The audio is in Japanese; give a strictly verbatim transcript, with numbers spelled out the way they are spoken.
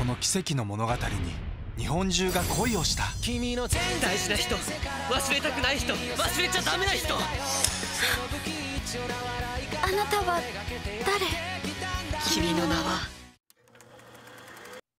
この奇跡の物語に日本中が恋をした。君の大事な人、忘れたくない人、忘れちゃダメな人。あなたは誰？君の名は